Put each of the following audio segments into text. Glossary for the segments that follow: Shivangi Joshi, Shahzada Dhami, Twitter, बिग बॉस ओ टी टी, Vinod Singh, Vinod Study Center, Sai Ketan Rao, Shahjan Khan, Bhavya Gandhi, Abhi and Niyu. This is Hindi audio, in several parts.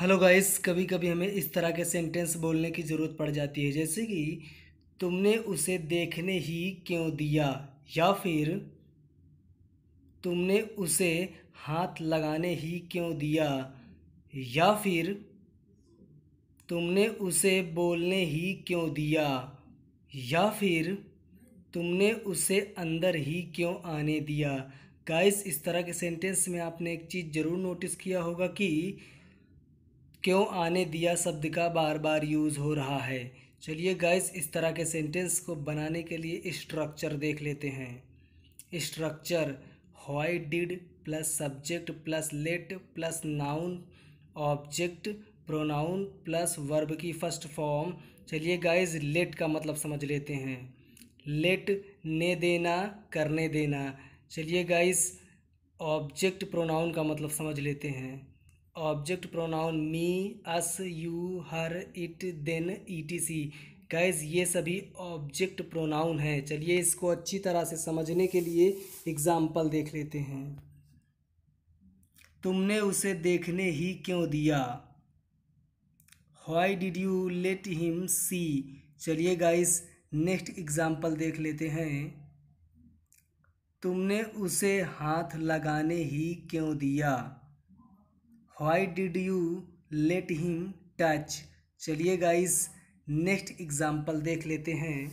हेलो गाइस, कभी कभी हमें इस तरह के सेंटेंस बोलने की ज़रूरत पड़ जाती है, जैसे कि तुमने उसे देखने ही क्यों दिया, या फिर तुमने उसे हाथ लगाने ही क्यों दिया, या फिर तुमने उसे बोलने ही क्यों दिया, या फिर तुमने उसे अंदर ही क्यों आने दिया। गाइस, इस तरह के सेंटेंस में आपने एक चीज़ ज़रूर नोटिस किया होगा कि क्यों आने दिया शब्द का बार बार यूज़ हो रहा है। चलिए गाइस, इस तरह के सेंटेंस को बनाने के लिए स्ट्रक्चर देख लेते हैं। Structure why did plus subject plus let plus noun object pronoun plus verb की फर्स्ट फॉर्म। चलिए गाइस, लेट का मतलब समझ लेते हैं। लेट ने देना, करने देना। चलिए गाइस, ऑब्जेक्ट प्रोनाउन का मतलब समझ लेते हैं। Object pronoun me, us, you, her, it, them, ETC. Guys, ये सभी ऑब्जेक्ट प्रोनाउन हैं। चलिए इसको अच्छी तरह से समझने के लिए एग्जाम्पल देख लेते हैं। तुमने उसे देखने ही क्यों दिया, why did you let him see. चलिए गाइस, नेक्स्ट एग्जाम्पल देख लेते हैं। तुमने उसे हाथ लगाने ही क्यों दिया, Why did you let him touch? चलिए गाइस, नेक्स्ट एग्जाम्पल देख लेते हैं।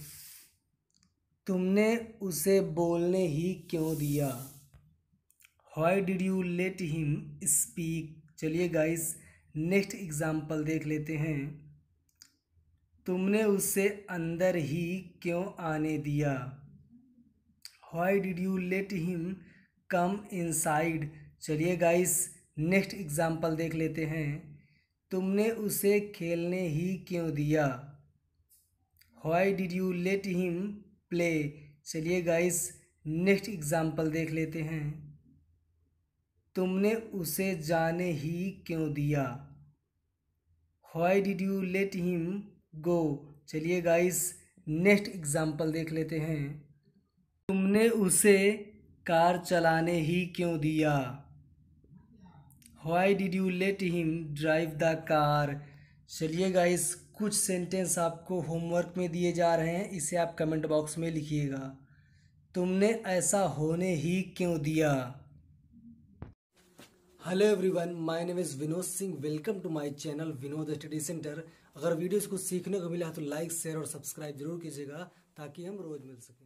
तुमने उसे बोलने ही क्यों दिया, Why did you let him speak? चलिए गाइस, नेक्स्ट एग्जाम्पल देख लेते हैं। तुमने उसे अंदर ही क्यों आने दिया, Why did you let him come inside? चलिए गाइस, नेक्स्ट एग्जाम्पल देख लेते हैं। तुमने उसे खेलने ही क्यों दिया, why did you let him play. चलिए गाइस, नेक्स्ट एग्जाम्पल देख लेते हैं। तुमने उसे जाने ही क्यों दिया, why did you let him go. चलिए गाइस, नेक्स्ट एग्जाम्पल देख लेते हैं। तुमने उसे कार चलाने ही क्यों दिया, Why did you let him drive the car? चलिए गाइस, कुछ सेंटेंस आपको होमवर्क में दिए जा रहे हैं, इसे आप कमेंट बॉक्स में लिखिएगा। तुमने ऐसा होने ही क्यों दिया। Hello everyone, my name is Vinod Singh. Welcome to my channel Vinod study centre. अगर वीडियोस को सीखने को मिला तो लाइक, शेयर और सब्सक्राइब जरूर कीजिएगा ताकि हम रोज़ मिल सकें।